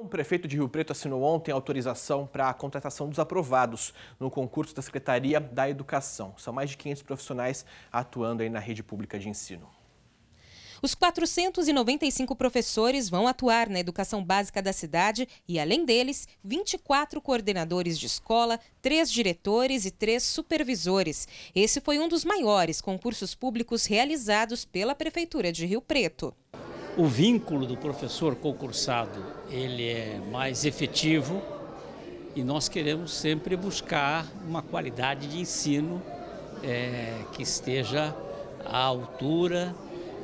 O prefeito de Rio Preto assinou ontem autorização para a contratação dos aprovados no concurso da Secretaria da Educação. São mais de 500 profissionais atuando aí na rede pública de ensino. Os 495 professores vão atuar na educação básica da cidade e, além deles, 24 coordenadores de escola, 3 diretores e 3 supervisores. Esse foi um dos maiores concursos públicos realizados pela Prefeitura de Rio Preto. O vínculo do professor concursado, ele é mais efetivo e nós queremos sempre buscar uma qualidade de ensino que esteja à altura,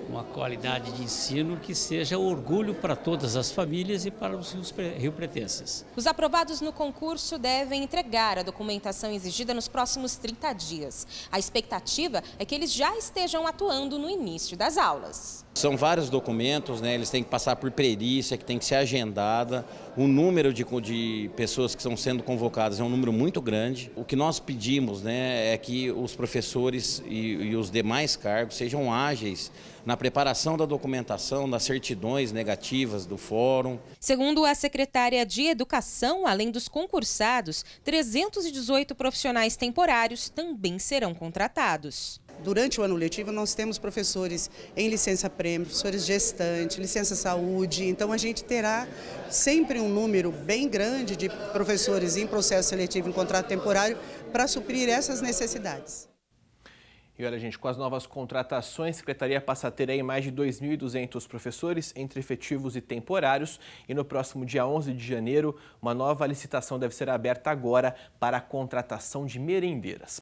uma qualidade de ensino que seja orgulho para todas as famílias e para os riopretenses. Os aprovados no concurso devem entregar a documentação exigida nos próximos 30 dias. A expectativa é que eles já estejam atuando no início das aulas. São vários documentos, né? Eles têm que passar por perícia, que tem que ser agendada. O número de pessoas que estão sendo convocadas é um número muito grande. O que nós pedimos, né, é que os professores e os demais cargos sejam ágeis na preparação da documentação, das certidões negativas do fórum. Segundo a secretária de Educação, além dos concursados, 318 profissionais temporários também serão contratados. Durante o ano letivo nós temos professores em licença-prêmio, professores gestantes, licença-saúde, então a gente terá sempre um número bem grande de professores em processo seletivo, em contrato temporário, para suprir essas necessidades. E olha, gente, com as novas contratações, a Secretaria passa a ter aí mais de 2.200 professores, entre efetivos e temporários. E no próximo dia 11 de janeiro, uma nova licitação deve ser aberta agora para a contratação de merendeiras.